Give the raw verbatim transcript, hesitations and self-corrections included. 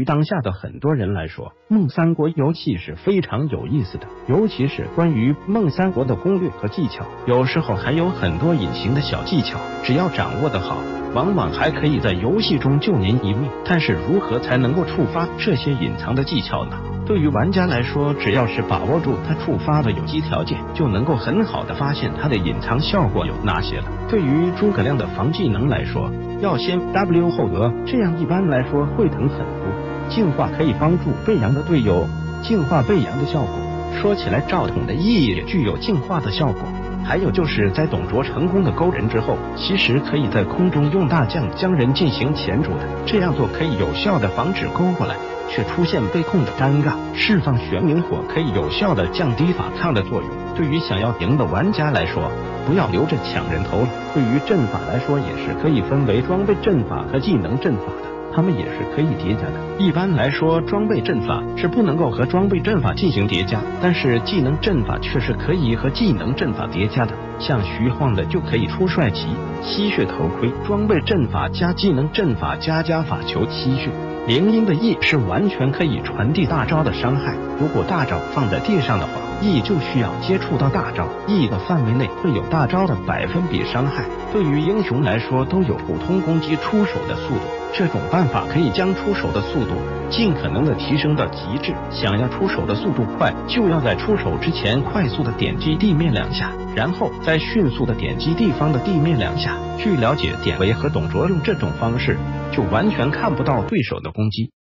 于当下的很多人来说，孟三国游戏是非常有意思的，尤其是关于孟三国的攻略和技巧，有时候还有很多隐形的小技巧，只要掌握得好，往往还可以在游戏中救您一命。但是如何才能够触发这些隐藏的技巧呢？对于玩家来说，只要是把握住它触发的有机条件，就能够很好的发现它的隐藏效果有哪些了。对于诸葛亮的防技能来说，要先 W 后额，这样一般来说会疼很多。净化可以帮助贝阳的队友净化贝阳的效果。说起来，赵统的意义也具有净化的效果。还有就是在董卓成功的勾人之后，其实可以在空中用大将将人进行钳住的，这样做可以有效的防止勾过来却出现被控的尴尬。释放玄冥火可以有效的降低反抗的作用。对于想要赢的玩家来说，不要留着抢人头了。对于阵法来说，也是可以分为装备阵法和技能阵法的，它们也是可以叠加的。一般来说，装备阵法是不能够和装备阵法进行叠加，但是技能阵法却是可以和技能阵法叠加的。像徐晃的就可以出帅旗、吸血头盔，装备阵法加技能阵法加加法球吸血。灵音的翼是完全可以传递大招的伤害，如果大招放在地上的话，翼就需要接触到大招，翼的范围内会有大招的百分比伤害。对于英雄来说，都有普通攻击出手的速度，这种办法可以将出手的速度尽可能的提升到极致。想要出手的速度快，就要在出手之前快速的点击地面两下，然后再迅速的点击地方的地面两下。据了解，典韦和董卓用这种方式就完全看不到对手的攻击。